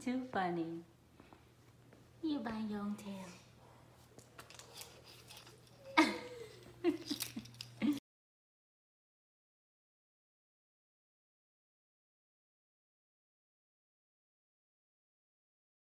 too funny. You buy your own tail.